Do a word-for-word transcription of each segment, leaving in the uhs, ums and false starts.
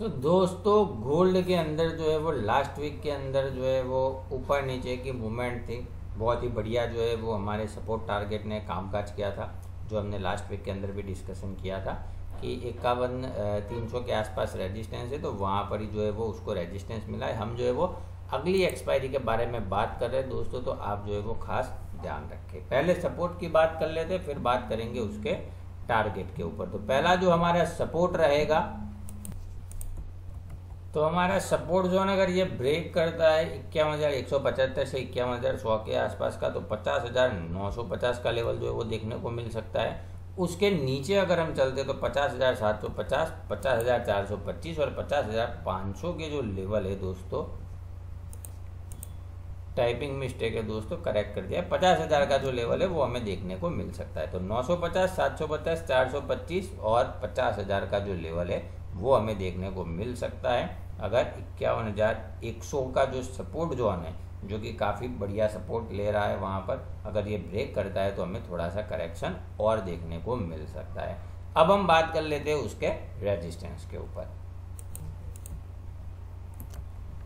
तो दोस्तों गोल्ड के अंदर जो है वो लास्ट वीक के अंदर जो है वो ऊपर नीचे की मूवमेंट थी, बहुत ही बढ़िया जो है वो हमारे सपोर्ट टारगेट ने कामकाज किया था, जो हमने लास्ट वीक के अंदर भी डिस्कशन किया था कि इक्यावन तीन सौ के आसपास रेजिस्टेंस है, तो वहाँ पर ही जो है वो उसको रेजिस्टेंस मिला है। हम जो है वो अगली एक्सपायरी के बारे में बात कर रहे हैं दोस्तों, तो आप जो है वो खास ध्यान रखें। पहले सपोर्ट की बात कर लेते, फिर बात करेंगे उसके टारगेट के ऊपर। तो पहला जो हमारा सपोर्ट रहेगा, तो हमारा सपोर्ट जोन अगर ये ब्रेक करता है इक्यावन हज़ार एक सौ पचहत्तर से इक्यावन हज़ार सौ के आसपास का, तो पचास हज़ार नौ सौ पचास का लेवल जो है वो देखने को मिल सकता है। उसके नीचे अगर हम चलते तो पचास हज़ार सात सौ पचास, पचास हज़ार चार सौ पच्चीस और पचास हज़ार पाँच सौ के जो लेवल है दोस्तों, टाइपिंग मिस्टेक है दोस्तों, करेक्ट कर दिया, पचास हज़ार का जो लेवल है वो हमें देखने को मिल सकता है। तो नौ सौ पचास, सात सौ पचास, चार सौ पच्चीस और पचास हज़ार का जो लेवल है वो हमें देखने को मिल सकता है अगर इक्यावन हज़ार एक सौ का जो सपोर्ट जोन है, जो कि काफ़ी बढ़िया सपोर्ट ले रहा है, वहाँ पर अगर ये ब्रेक करता है तो हमें थोड़ा सा करेक्शन और देखने को मिल सकता है। अब हम बात कर लेते हैं उसके रेजिस्टेंस के ऊपर।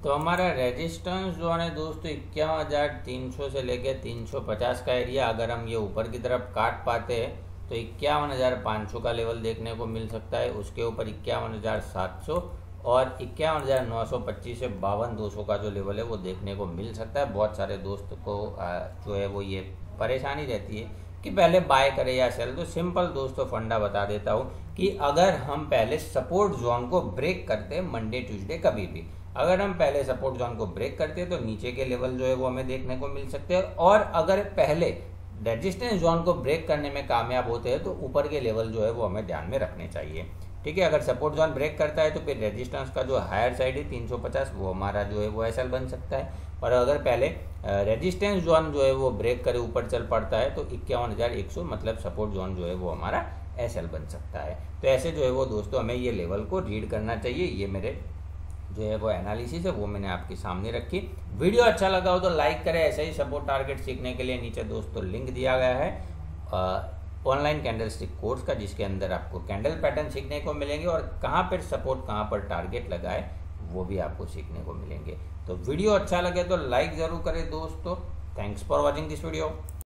तो हमारा रेजिस्टेंस जोन है दोस्तों इक्यावन हज़ार तीन सौ से लेकर तीन सौ पचास का एरिया, अगर हम ये ऊपर की तरफ काट पाते हैं तो इक्यावन हज़ार पाँच सौ का लेवल देखने को मिल सकता है। उसके ऊपर इक्यावन हज़ार सात सौ और इक्यावन हज़ार नौ सौ पच्चीस से बावन दो सौ का जो लेवल है वो देखने को मिल सकता है। बहुत सारे दोस्त को जो है वो ये परेशानी रहती है कि पहले बाय करें या सेल, तो सिंपल दोस्तों फंडा बता देता हूँ कि अगर हम पहले सपोर्ट जोन को ब्रेक करते मंडे ट्यूजडे कभी भी, अगर हम पहले सपोर्ट जोन को ब्रेक करते हैं तो नीचे के लेवल जो है वो हमें देखने को मिल सकते हैं, और अगर पहले रेजिस्टेंस जोन को ब्रेक करने में कामयाब होते हैं तो ऊपर के लेवल जो है वो हमें ध्यान में रखने चाहिए। ठीक है, अगर सपोर्ट जोन ब्रेक करता है तो फिर रेजिस्टेंस का जो हायर साइड है तीन सौ पचास वो हमारा जो है वो एसएल बन सकता है, और अगर पहले रेजिस्टेंस जोन जो है वो ब्रेक करे ऊपर चल पड़ता है तो इक्यावन हज़ार एक सौ मतलब सपोर्ट जोन जो है वो हमारा एसएल बन सकता है। तो ऐसे जो है वो दोस्तों हमें ये लेवल को रीड करना चाहिए। ये मेरे जो है वो एनालिसिस है वो मैंने आपके सामने रखी। वीडियो अच्छा लगा हो तो लाइक करें। ऐसे ही सपोर्ट टारगेट सीखने के लिए नीचे दोस्तों लिंक दिया गया है ऑनलाइन कैंडल स्टिक कोर्स का, जिसके अंदर आपको कैंडल पैटर्न सीखने को मिलेंगे और कहाँ पर सपोर्ट कहाँ पर टारगेट लगाए वो भी आपको सीखने को मिलेंगे। तो वीडियो अच्छा लगे तो लाइक ज़रूर करें दोस्तों। Thanks for watching this video.